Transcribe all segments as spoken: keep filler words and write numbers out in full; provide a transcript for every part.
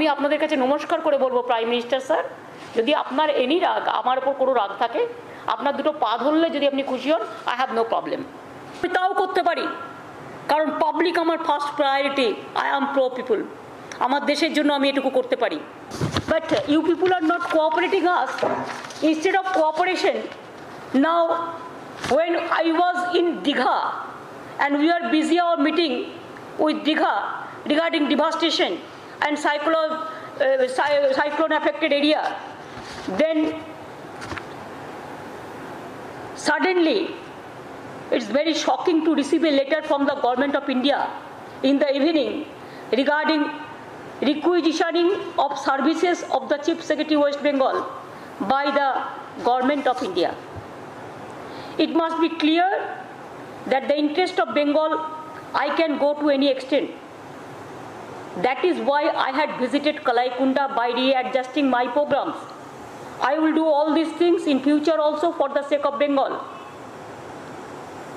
আমি আপনাদের কাছে নমস্কার করে বলবো প্রাইম মিনিস্টার স্যার, যদি আপনার এনি রাগ আমার উপর কোনো রাগ থাকে, আপনার দুটো পা ধরলে যদি আপনি খুশি হন, আই হ্যাভ নো প্রবলেম। আমি তাও করতে পারি, কারণ পাবলিক আমার first priority. I am pro people, আমার দেশের জন্য আমি এটুকু করতে পারি। But you people are not cooperating us. Instead of cooperation, now when I was in Digha and we are busy our meeting with Digha regarding devastation and cyclone uh, cyclone affected area, then suddenly it's very shocking to receive a letter from the Government of India in the evening regarding requisitioning of services of the Chief Secretary West Bengal by the Government of India. It must be clear that the interest of Bengal I can go to any extent. That is why I had visited Kalaikunda by readjusting my programs. I will do all these things in future also for the sake of Bengal.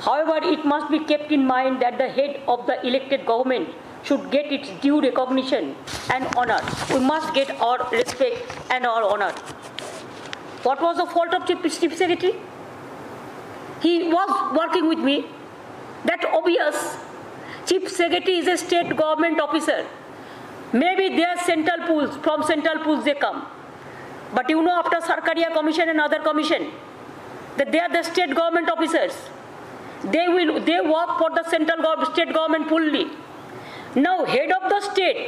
However, it must be kept in mind that the head of the elected government should get its due recognition and honor. We must get our respect and our honor. What was the fault of Chief Secretary? He was working with me. That obvious. Chief Secretary is a state government officer. Maybe they are central pools, from central pools they come, but you know, after Sarkaria Commission and other commission, that they are the state government officers. They will they work for the central government, state government fully. Now head of the state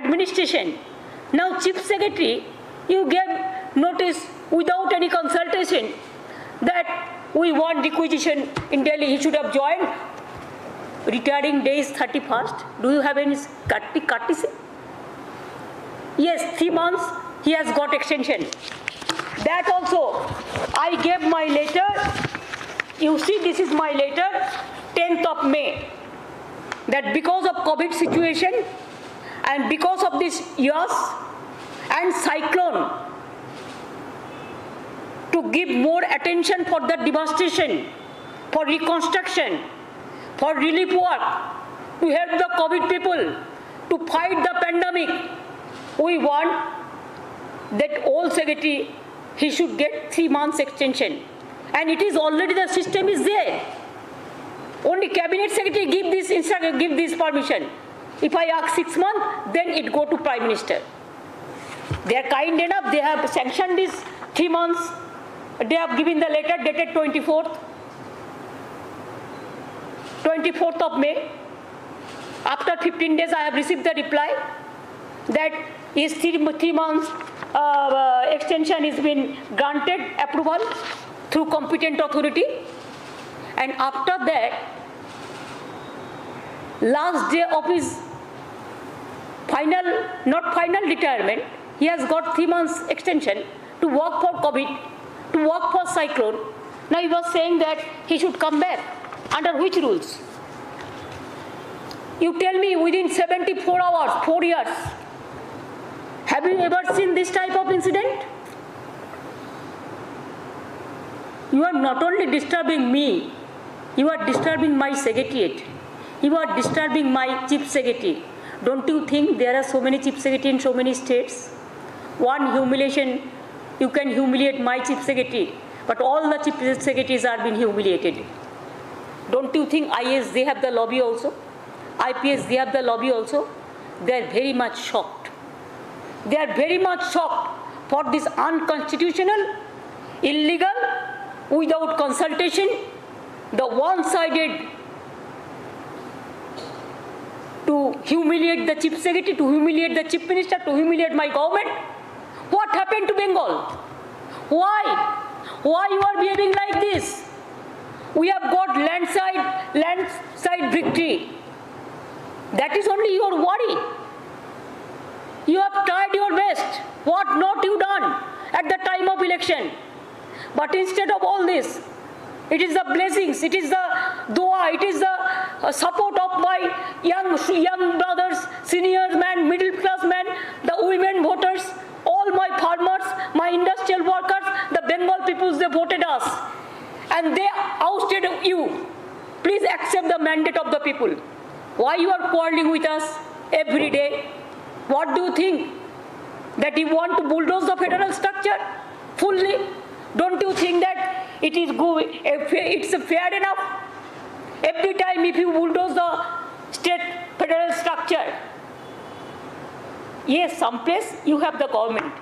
administration, now Chief Secretary, you gave notice without any consultation that we want requisition in Delhi. He should have joined. Retiring day is thirty-first. Do you have any courtesy? Yes, three months he has got extension. That also, I gave my letter. You see, this is my letter, tenth of May. That because of COVID situation and because of this years and cyclone, to give more attention for the devastation, for reconstruction, for relief work, to help the COVID people, to fight the pandemic, we want that old secretary, he should get three months extension. And it is already, the system is there. Only Cabinet Secretary give this instruction, give this permission. If I ask six months, then it go to Prime Minister. They are kind enough, they have sanctioned this three months. They have given the letter dated twenty-fourth of May. After fifteen days, I have received the reply that is three, three months uh, uh, extension has been granted approval through competent authority. And after that, last day of his final, not final retirement, he has got three months extension to work for COVID, to work for cyclone. Now he was saying that he should come back. Under which rules? You tell me, within seventy-four hours, four years, have you ever seen this type of incident? You are not only disturbing me, you are disturbing my secretariat. You are disturbing my Chief Secretary. Don't you think there are so many Chief Secretary in so many states? One humiliation. You can humiliate my Chief Secretary, but all the Chief Secretaries are being humiliated. Don't you think I A S, they have the lobby also? I P S, they have the lobby also? They are very much shocked. They are very much shocked for this unconstitutional, illegal, without consultation, the one-sided, to humiliate the Chief Secretary, to humiliate the Chief Minister, to humiliate my government. What happened to Bengal? Why? Why you are behaving like this? We have got landslide, landslide victory. That is only your worry. You have tried your best. What not you done at the time of election? But instead of all this, it is the blessings, it is the dua, it is the support of my young, young brothers, senior men, middle class men, the women voters, all my farmers, my industrial workers, the Bengal peoples, they voted us. And they ousted you. Please accept the mandate of the people. Why you are quarreling with us every day? What do you think? That you want to bulldoze the federal structure fully? Don't you think that it is good, it's fair enough? Every time if you bulldoze the state federal structure, yes, someplace you have the government,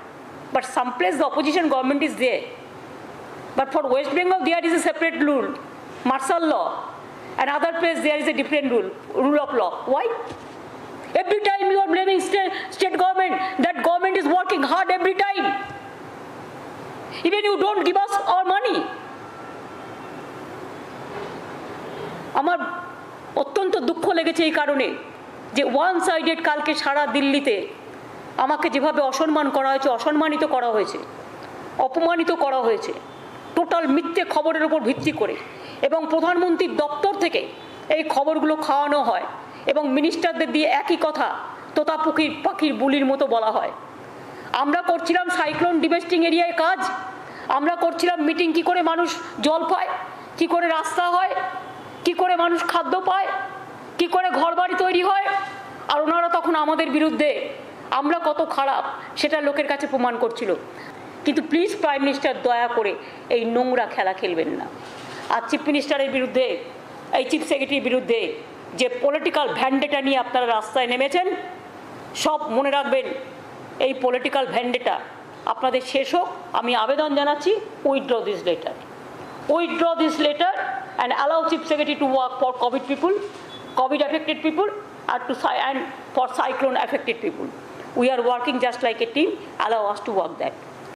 but someplace the opposition government is there. But for West Bengal, there is a separate rule, martial law. Another place there is a different rule, rule of law. Why? Every time you are blaming state, state government, that government is working hard every time. Even you don't give us our money. আমার অত্যন্ত দুঃখ লেগেছে এই কারণে যে one sided কালকে সারা দিল্লিতে আমাকে যেভাবে অসম্মান করা হয়েছে, অসম্মানিত করা হয়েছে, অপমানিত করা হয়েছে টোটাল মিথ্যে খবরের উপর ভিত্তি করে, এবং প্রধানমন্ত্রীর দপ্তর থেকে এই খবরগুলো খাওয়ানো হয় এবং মিনিস্টারদের দিয়ে একই কথা তোতাপুকির পাখির বুলির মতো বলা হয়। আমরা করছিলাম সাইক্লোন ডিভেস্টিং এরিয়ায় কাজ, আমরা করছিলাম মিটিং কি করে মানুষ জল পায়, কি করে রাস্তা হয়, কি করে মানুষ খাদ্য পায়, কি করে ঘরবাড়ি তৈরি হয়, আর ওনারা তখন আমাদের বিরুদ্ধে আমরা কত খারাপ সেটা লোকের কাছে প্রমাণ করছিল। কিন্তু প্লিজ প্রাইম মিনিস্টার, দয়া করে এই নোংরা খেলা খেলবেন না। আর চিফ মিনিস্টারের বিরুদ্ধে, এই চিফ সেক্রেটারির বিরুদ্ধে যে পলিটিক্যাল ভ্যান্ডেটা নিয়ে আপনারা রাস্তায় নেমেছেন, সব মনে রাখবেন। এই পলিটিক্যাল ভ্যান্ডেটা আপনাদের শেষ হোক। আমি আবেদন জানাচ্ছি, withdraw this letter, withdraw this letter and allow Chief Secretary to work for COVID people, COVID affected people, and, to, and for cyclone affected people. We are working just like a team. Allow us to work that.